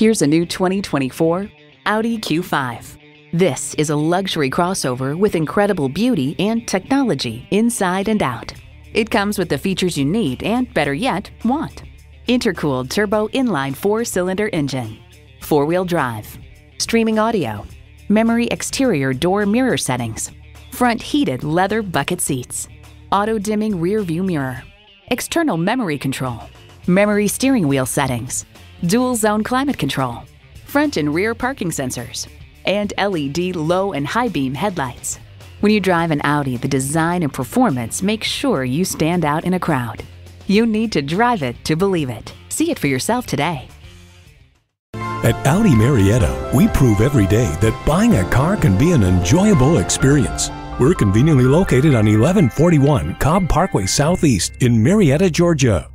Here's a new 2024 Audi Q5. This is a luxury crossover with incredible beauty and technology inside and out. It comes with the features you need and, better yet, want. Intercooled turbo inline 4-cylinder engine, 4-wheel drive, streaming audio, memory exterior door mirror settings, front heated leather bucket seats, auto-dimming rear view mirror, external memory control, memory steering wheel settings, dual zone climate control, front and rear parking sensors, and LED low and high beam headlights. When you drive an Audi, the design and performance make sure you stand out in a crowd. You need to drive it to believe it. See it for yourself today. At Audi Marietta, we prove every day that buying a car can be an enjoyable experience. We're conveniently located on 1141 Cobb Parkway Southeast in Marietta, Georgia.